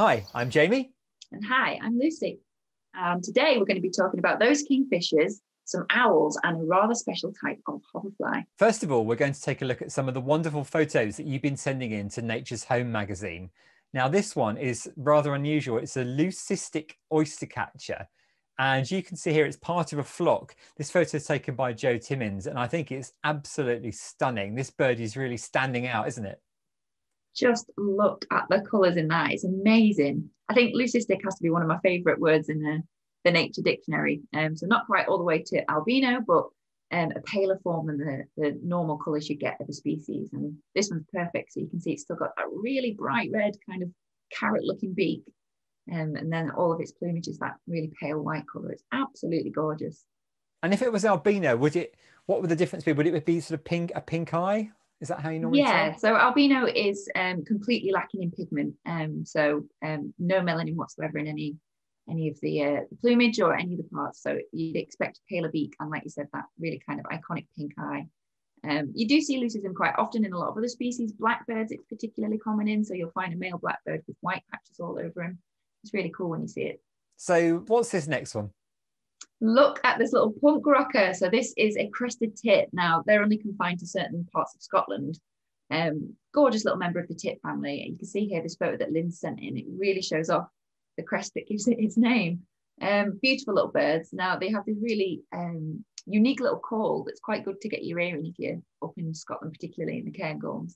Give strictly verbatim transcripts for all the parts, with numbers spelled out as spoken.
Hi, I'm Jamie. And hi, I'm Lucy. Um, today we're going to be talking about those kingfishers, some owls and a rather special type of hoverfly. First of all, we're going to take a look at some of the wonderful photos that you've been sending in to Nature's Home magazine. Now this one is rather unusual. It's a leucistic oystercatcher. And you can see here it's part of a flock. This photo is taken by Joe Timmons, and I think it's absolutely stunning. This bird is really standing out, isn't it? Just look at the colours in that. It's amazing. I think leucistic has to be one of my favourite words in the, the nature dictionary. Um, so not quite all the way to albino, but um, a paler form than the, the normal colours you get of a species. And this one's perfect. So you can see it's still got that really bright red kind of carrot-looking beak. Um, and then all of its plumage is that really pale white colour. It's absolutely gorgeous. And if it was albino, would it? What would the difference be? Would it be sort of pink, a pink eye? Is that how you normally? Yeah. Tell? So albino is um, completely lacking in pigment. Um, so um, no melanin whatsoever in any any of the uh, plumage or any of the parts. So you'd expect a paler beak, and like you said, that really kind of iconic pink eye. Um, you do see leucism quite often in a lot of other species. Blackbirds, it's particularly common in. So you'll find a male blackbird with white patches all over him. It's really cool when you see it. So what's this next one? Look at this little punk rocker. So this is a crested tit. Now they're only confined to certain parts of Scotland. Um, gorgeous little member of the tit family. And you can see here this photo that Lynn sent in. It really shows off the crest that gives it its name. Um, beautiful little birds. Now they have this really um, unique little call that's quite good to get your ear in if you're up in Scotland, particularly in the Cairngorms.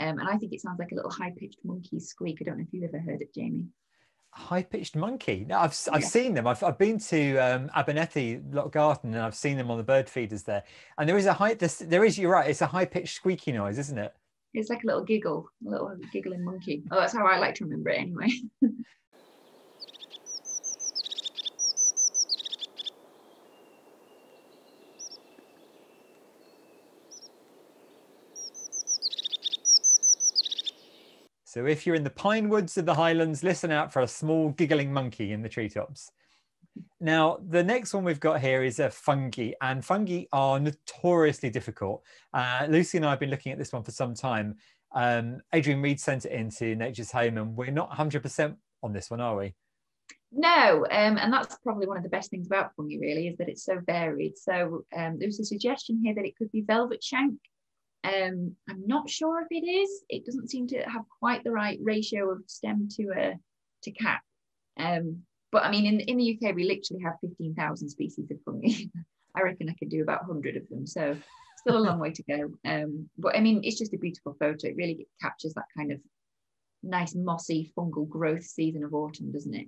Um, and I think it sounds like a little high-pitched monkey squeak. I don't know if you've ever heard it, Jamie. High-pitched monkey. No, I've, I've yeah. seen them. I've, I've been to um, Abernethy, Lochgarten, and I've seen them on the bird feeders there. And there is a high, this, there is, you're right, it's a high-pitched squeaky noise, isn't it? It's like a little giggle, a little giggling monkey. Oh, that's how I like to remember it anyway. So if you're in the pine woods of the Highlands, listen out for a small giggling monkey in the treetops. Now, the next one we've got here is a fungi, and fungi are notoriously difficult. Uh, Lucy and I have been looking at this one for some time. Um, Adrian Reed sent it into Nature's Home, and we're not one hundred percent on this one, are we? No, um, and that's probably one of the best things about fungi, really, is that it's so varied. So um, there was a suggestion here that it could be velvet shank. Um, I'm not sure if it is. It doesn't seem to have quite the right ratio of stem to a to cap. Um, but I mean, in in the U K, we literally have fifteen thousand species of fungi. I reckon I could do about one hundred of them. So still a long way to go. Um, but I mean, it's just a beautiful photo. It really captures that kind of nice mossy fungal growth season of autumn, doesn't it?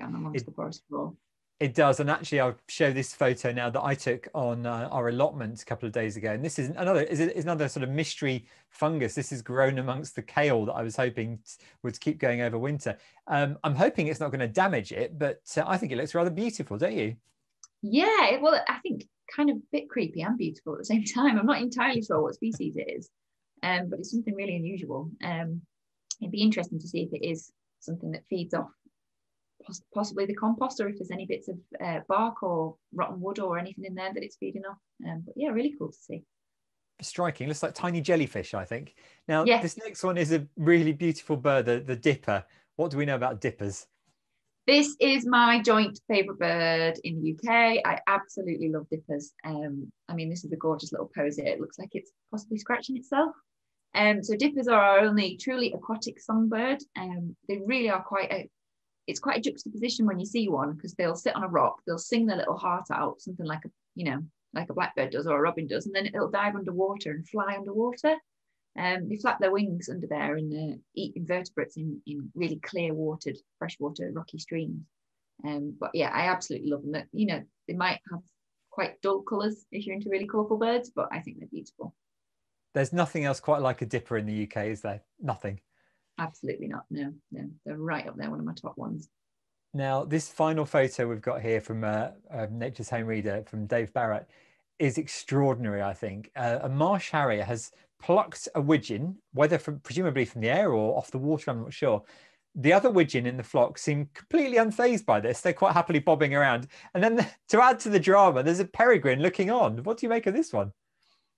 Down amongst it, the forest floor. It does, and actually I'll show this photo now that I took on uh, our allotment a couple of days ago, and this is another is another sort of mystery fungus. This is grown amongst the kale that I was hoping would keep going over winter. Um, I'm hoping it's not going to damage it, but uh, I think it looks rather beautiful, don't you? Yeah, well, I think kind of a bit creepy and beautiful at the same time. I'm not entirely sure what species it is, um, but it's something really unusual. Um, it'd be interesting to see if it is something that feeds off possibly the compost, or if there's any bits of uh, bark or rotten wood or anything in there that it's feeding off. Um, but yeah, really cool to see. Striking, looks like tiny jellyfish, I think. Now, yes. This next one is a really beautiful bird, the, the dipper. What do we know about dippers? This is my joint favourite bird in the U K. I absolutely love dippers. Um, I mean, this is a gorgeous little pose here. It looks like it's possibly scratching itself. Um, so dippers are our only truly aquatic songbird. Um, they really are quite a It's quite a juxtaposition when you see one, because they'll sit on a rock, they'll sing their little heart out, something like a, you know, like a blackbird does or a robin does, and then it'll dive underwater and fly underwater. Um, they flap their wings under there and uh, eat invertebrates in, in really clear watered, freshwater, rocky streams. Um, but yeah, I absolutely love them. You know, they might have quite dull colours if you're into really colourful birds, but I think they're beautiful. There's nothing else quite like a dipper in the U K, is there? Nothing. Absolutely not. No, no, they're right up there. One of my top ones. Now, this final photo we've got here from uh, uh, Nature's Home Reader from Dave Barrett is extraordinary, I think. Uh, a marsh harrier has plucked a widgeon, whether from presumably from the air or off the water, I'm not sure. The other widgeon in the flock seem completely unfazed by this. They're quite happily bobbing around. And then the, to add to the drama, there's a peregrine looking on. What do you make of this one?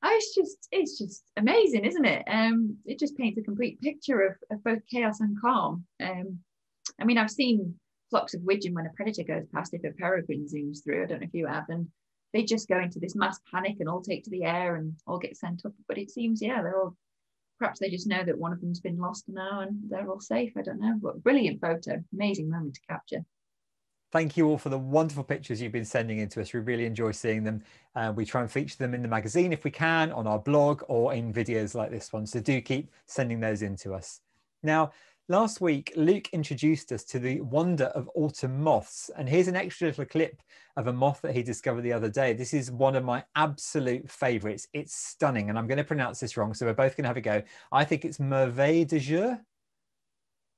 Oh, it's just it's just amazing, isn't it? Um, it just paints a complete picture of, of both chaos and calm. Um, I mean, I've seen flocks of widgeon when a predator goes past, if a peregrine zooms through, I don't know if you have, and they just go into this mass panic and all take to the air and all get sent up. But it seems, yeah, they're all, perhaps they just know that one of them's been lost now and they're all safe. I don't know, but brilliant photo, amazing moment to capture. Thank you all for the wonderful pictures you've been sending in to us. We really enjoy seeing them. Uh, we try and feature them in the magazine if we can, on our blog or in videos like this one. So do keep sending those in to us. Now, last week, Luke introduced us to the wonder of autumn moths. And here's an extra little clip of a moth that he discovered the other day. This is one of my absolute favorites. It's stunning. And I'm going to pronounce this wrong, so we're both going to have a go. I think it's merveille du jour.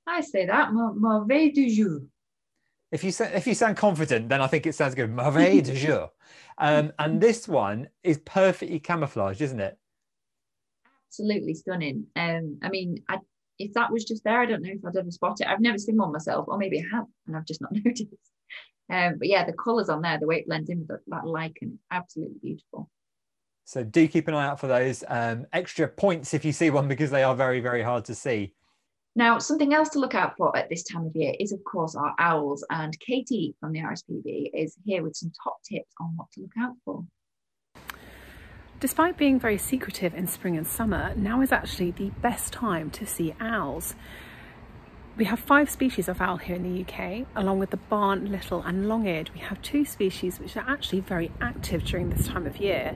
I say that, merveille du jour. If you, if you sound confident, then I think it sounds good. Merveille du jour. Um, and this one is perfectly camouflaged, isn't it? Absolutely stunning. Um, I mean, I, if that was just there, I don't know if I'd ever spot it. I've never seen one myself, or maybe I have, and I've just not noticed. Um, but yeah, the colours on there, the way it blends in with that, that lichen, absolutely beautiful. So do keep an eye out for those um, extra points if you see one, because they are very, very hard to see. Now, something else to look out for at this time of year is, of course, our owls. And Katie from the R S P B is here with some top tips on what to look out for. Despite being very secretive in spring and summer, now is actually the best time to see owls. We have five species of owl here in the U K, along with the barn, little and long-eared. We have two species which are actually very active during this time of year.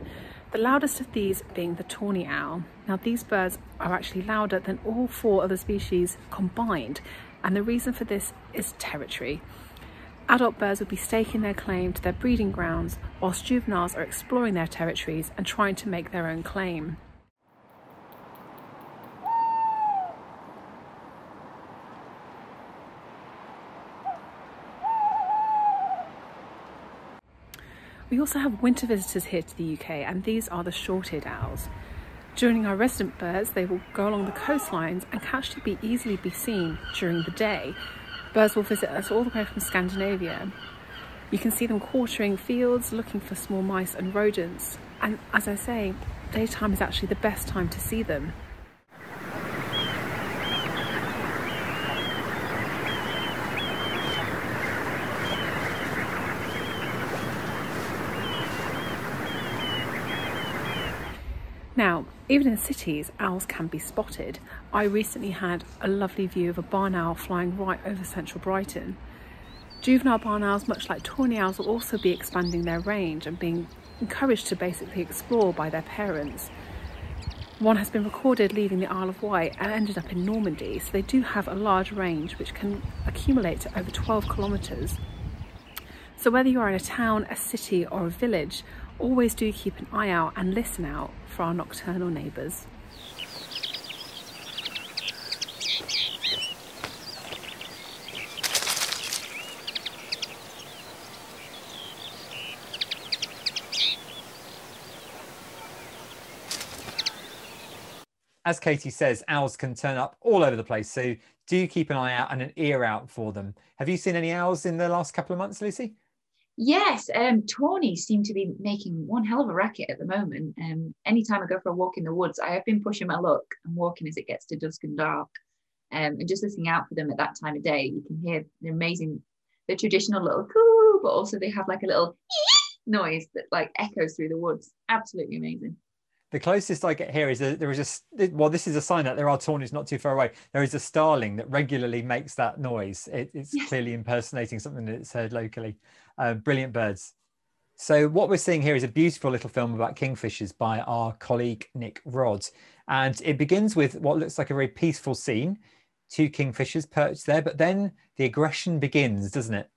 The loudest of these being the tawny owl. Now these birds are actually louder than all four other species combined, and the reason for this is territory. Adult birds would be staking their claim to their breeding grounds, whilst juveniles are exploring their territories and trying to make their own claim. We also have winter visitors here to the U K, and these are the short-eared owls. Joining our resident birds, they will go along the coastlines and can actually be easily be seen during the day. Birds will visit us all the way from Scandinavia. You can see them quartering fields, looking for small mice and rodents. And as I say, daytime is actually the best time to see them. Now, even in cities, owls can be spotted. I recently had a lovely view of a barn owl flying right over central Brighton. Juvenile barn owls, much like tawny owls, will also be expanding their range and being encouraged to basically explore by their parents. One has been recorded leaving the Isle of Wight and ended up in Normandy, so they do have a large range which can accumulate to over twelve kilometres. So whether you are in a town, a city or a village, always do keep an eye out and listen out for our nocturnal neighbours. As Katie says, owls can turn up all over the place, so do keep an eye out and an ear out for them. Have you seen any owls in the last couple of months, Lucy? Yes, um, tawnies seem to be making one hell of a racket at the moment. Um, anytime I go for a walk in the woods, I have been pushing my luck and walking as it gets to dusk and dark. Um, and just listening out for them at that time of day, you can hear the amazing, the traditional little coo, but also they have like a little noise that like echoes through the woods. Absolutely amazing. The closest I get here is a, there is a, well, this is a sign that there are tawnies not too far away. There is a starling that regularly makes that noise. It, it's yes. Clearly impersonating something that it's heard locally. Uh, brilliant birds. So what we're seeing here is a beautiful little film about kingfishers by our colleague, Nick Rodd. And it begins with what looks like a very peaceful scene, two kingfishers perched there, but then the aggression begins, doesn't it?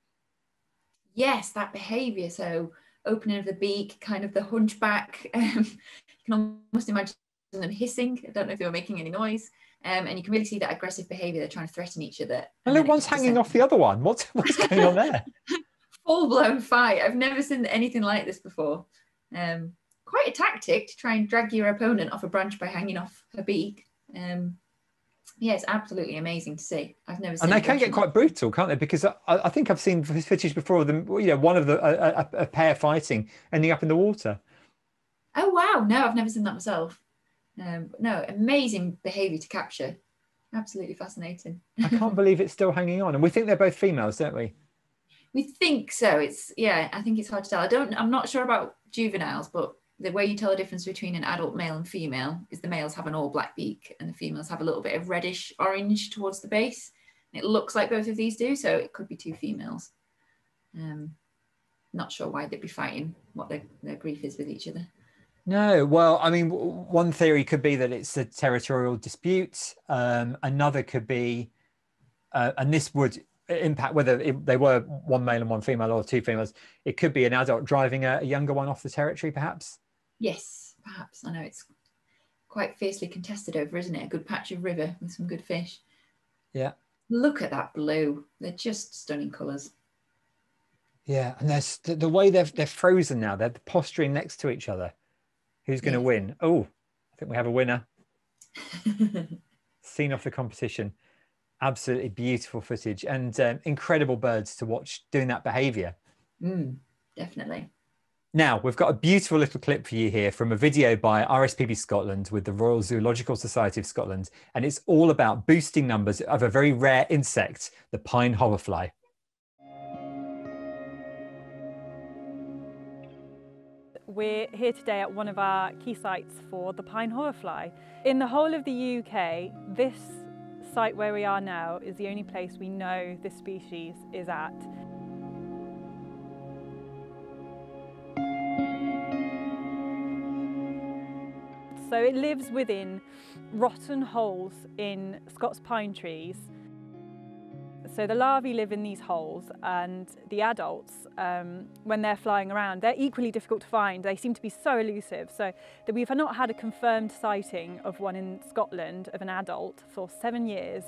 Yes, that behaviour. So opening of the beak, kind of the hunchback, um, you can almost imagine them hissing. I don't know if they were making any noise. Um, and you can really see that aggressive behaviour. They're trying to threaten each other. And look, one's hanging off the other one. What's, what's going on there? Full-blown fight. I've never seen anything like this before. Um, quite a tactic to try and drag your opponent off a branch by hanging off her beak. Um, yeah, it's absolutely amazing to see. I've never seen. And they can get quite brutal, can't they? Because I, I think I've seen footage before of them, you know, one of the a, a, a pair fighting, ending up in the water. Oh wow, no, I've never seen that myself. Um, no, amazing behaviour to capture. absolutely fascinating. I can't believe it's still hanging on, and we think they're both females, don't we? We think so. It's, yeah, I think it's hard to tell. I don't, I'm not sure about juveniles, but the way you tell the difference between an adult male and female is the males have an all black beak and the females have a little bit of reddish orange towards the base. And it looks like both of these do, so it could be two females. Um, not sure why they'd be fighting, what their, their grief is with each other. No, well, I mean, one theory could be that it's a territorial dispute. Um, another could be, uh, and this would impact whether it, they were one male and one female or two females, it could be an adult driving a, a younger one off the territory, perhaps. Yes, perhaps. I know it's quite fiercely contested over, isn't it? A good patch of river with some good fish. Yeah. Look at that blue. They're just stunning colours. Yeah, and there's the, the way they're, they're frozen now. They're posturing next to each other. Who's going to yeah. win? Oh, I think we have a winner. Scene off the competition. Absolutely beautiful footage, and um, incredible birds to watch doing that behaviour. Mm, definitely. Now, we've got a beautiful little clip for you here from a video by R S P B Scotland with the Royal Zoological Society of Scotland. And it's all about boosting numbers of a very rare insect, the pine hoverfly. We're here today at one of our key sites for the pine hoverfly. In the whole of the U K, this site where we are now is the only place we know this species is at. So it lives within rotten holes in Scots pine trees. So the larvae live in these holes, and the adults, um, when they're flying around, they're equally difficult to find. They seem to be so elusive. So that we've not had a confirmed sighting of one in Scotland of an adult for seven years.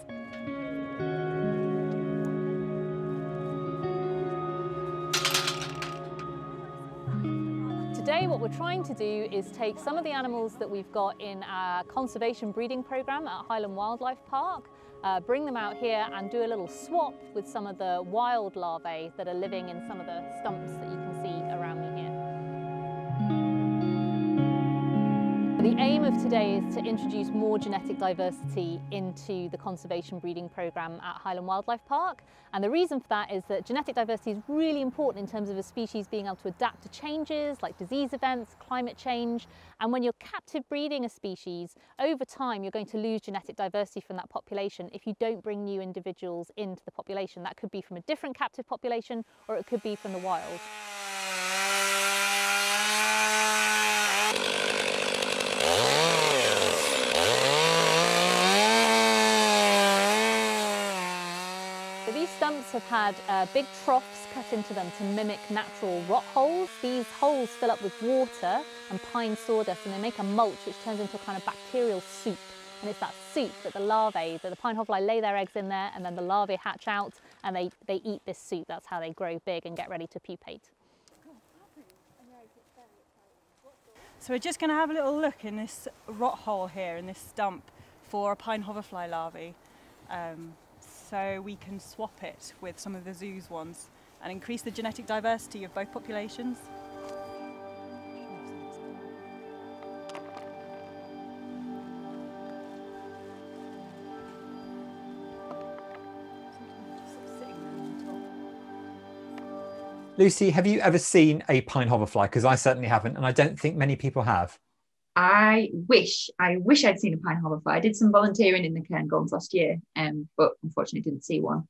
Today what we're trying to do is take some of the animals that we've got in our conservation breeding programme at Highland Wildlife Park, Uh, bring them out here and do a little swap with some of the wild larvae that are living in some of the stumps that you can see around me here. The aim of today is to introduce more genetic diversity into the conservation breeding programme at Highland Wildlife Park, and the reason for that is that genetic diversity is really important in terms of a species being able to adapt to changes like disease events, climate change, and when you're captive breeding a species, over time you're going to lose genetic diversity from that population if you don't bring new individuals into the population. That could be from a different captive population, or it could be from the wild. Stumps have had uh, big troughs cut into them to mimic natural rot holes. These holes fill up with water and pine sawdust, and they make a mulch which turns into a kind of bacterial soup. And it's that soup that the larvae, that the pine hoverfly lay their eggs in there, and then the larvae hatch out and they, they eat this soup. That's how they grow big and get ready to pupate. So we're just going to have a little look in this rot hole here, in this stump, for a pine hoverfly larvae. Um, So we can swap it with some of the zoo's ones and increase the genetic diversity of both populations. Lucy, have you ever seen a pine hoverfly? Because I certainly haven't, and I don't think many people have. I wish, I wish I'd seen a pine hoverfly. I did some volunteering in the Cairngorms last year, um, but unfortunately didn't see one.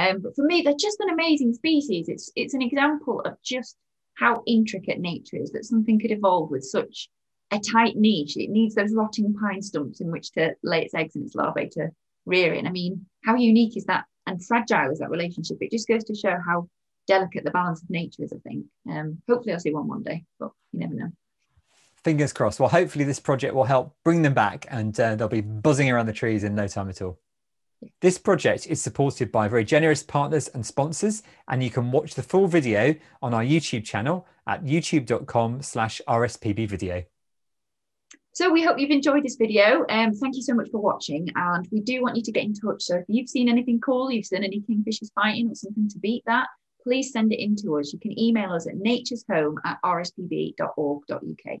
Um, but for me, they're just an amazing species. It's, it's an example of just how intricate nature is, that something could evolve with such a tight niche. It needs those rotting pine stumps in which to lay its eggs and its larvae to rear in. I mean, how unique is that, and fragile is that relationship? It just goes to show how delicate the balance of nature is, I think. Um, hopefully I'll see one one day, but you never know. Fingers crossed. Well, hopefully this project will help bring them back, and uh, they'll be buzzing around the trees in no time at all. This project is supported by very generous partners and sponsors, and you can watch the full video on our YouTube channel at youtube dot com slash R S P B video. So we hope you've enjoyed this video. Um, thank you so much for watching, and we do want you to get in touch. So if you've seen anything cool, you've seen any kingfishers fighting or something to beat that, please send it in to us. You can email us at nature's home at R S P B dot org dot U K.